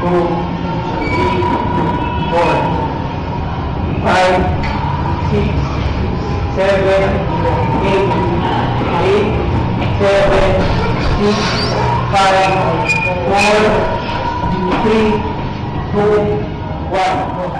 2, 1, 4, 5, 6, 7, 8, 8, 7, 6, 5, 4, 3, 2, 1.